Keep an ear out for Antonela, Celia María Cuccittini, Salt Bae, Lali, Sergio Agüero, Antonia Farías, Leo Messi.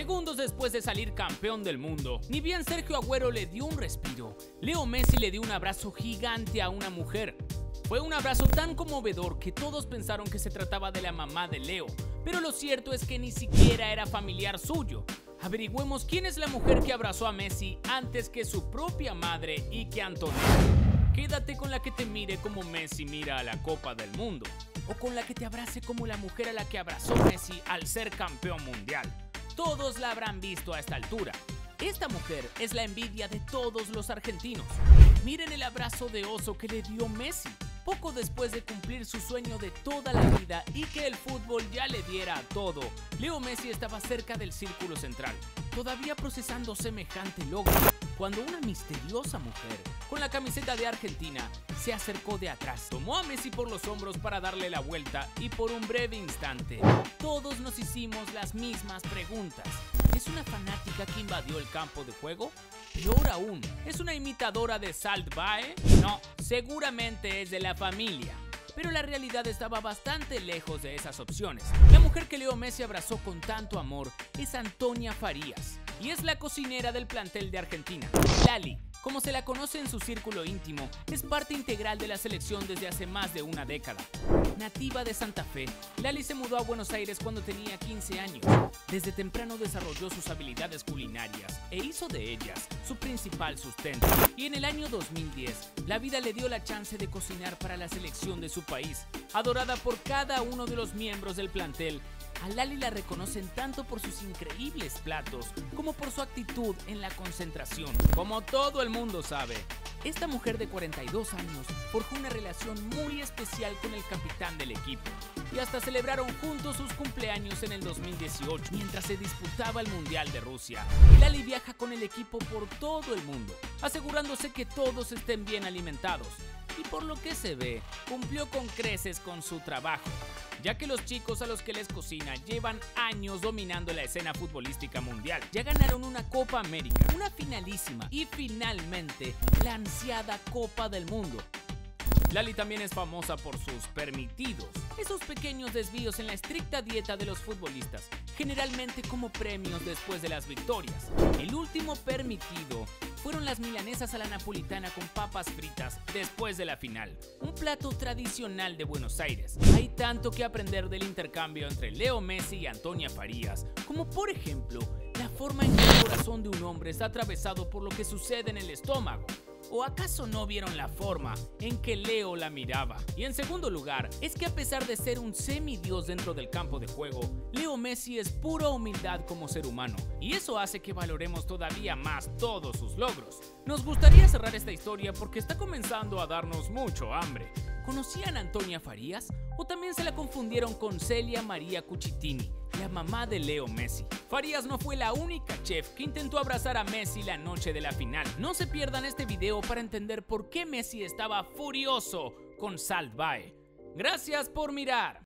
segundos después de salir campeón del mundo. Ni bien Sergio Agüero le dio un respiro, Leo Messi le dio un abrazo gigante a una mujer. Fue un abrazo tan conmovedor que todos pensaron que se trataba de la mamá de Leo, pero lo cierto es que ni siquiera era familiar suyo. Averigüemos quién es la mujer que abrazó a Messi antes que su propia madre y que Antonela. Quédate con la que te mire como Messi mira a la Copa del Mundo, o con la que te abrace como la mujer a la que abrazó Messi al ser campeón mundial. Todos la habrán visto a esta altura. Esta mujer es la envidia de todos los argentinos. Miren el abrazo de oso que le dio Messi, poco después de cumplir su sueño de toda la vida y que el fútbol ya le diera a todo. Leo Messi estaba cerca del círculo central, todavía procesando semejante logro, cuando una misteriosa mujer con la camiseta de Argentina se acercó de atrás, tomó a Messi por los hombros para darle la vuelta y por un breve instante todos nos hicimos las mismas preguntas. ¿Es una fanática que invadió el campo de juego? Peor aún, ¿es una imitadora de Salt Bae? No, seguramente es de la familia. Pero la realidad estaba bastante lejos de esas opciones. La mujer que Leo Messi abrazó con tanto amor es Antonia Farías, y es la cocinera del plantel de Argentina. Lali, como se la conoce en su círculo íntimo, es parte integral de la selección desde hace más de una década. Nativa de Santa Fe, Lali se mudó a Buenos Aires cuando tenía 15 años. Desde temprano desarrolló sus habilidades culinarias e hizo de ellas su principal sustento. Y en el año 2010, la vida le dio la chance de cocinar para la selección de su país, adorada por cada uno de los miembros del plantel. A Lali la reconocen tanto por sus increíbles platos como por su actitud en la concentración. Como todo el mundo sabe, esta mujer de 42 años forjó una relación muy especial con el capitán del equipo, y hasta celebraron juntos sus cumpleaños en el 2018 mientras se disputaba el Mundial de Rusia. Lali viaja con el equipo por todo el mundo, asegurándose que todos estén bien alimentados, y por lo que se ve, cumplió con creces con su trabajo, ya que los chicos a los que les cocina llevan años dominando la escena futbolística mundial. Ya ganaron una Copa América, una finalísima y finalmente la ansiada Copa del Mundo. Lali también es famosa por sus permitidos, esos pequeños desvíos en la estricta dieta de los futbolistas, generalmente como premios después de las victorias. El último permitido fueron las milanesas a la napolitana con papas fritas después de la final, un plato tradicional de Buenos Aires. Hay tanto que aprender del intercambio entre Leo Messi y Antonia Farías, como por ejemplo, la forma en que el corazón de un hombre está atravesado por lo que sucede en el estómago. ¿O acaso no vieron la forma en que Leo la miraba? Y en segundo lugar, es que a pesar de ser un semidios dentro del campo de juego, Leo Messi es pura humildad como ser humano, y eso hace que valoremos todavía más todos sus logros. Nos gustaría cerrar esta historia porque está comenzando a darnos mucho hambre. ¿Conocían a Antonia Farías? ¿O también se la confundieron con Celia María Cuccittini, la mamá de Leo Messi? Farías no fue la única chef que intentó abrazar a Messi la noche de la final. No se pierdan este video para entender por qué Messi estaba furioso con Salt Bae. Gracias por mirar.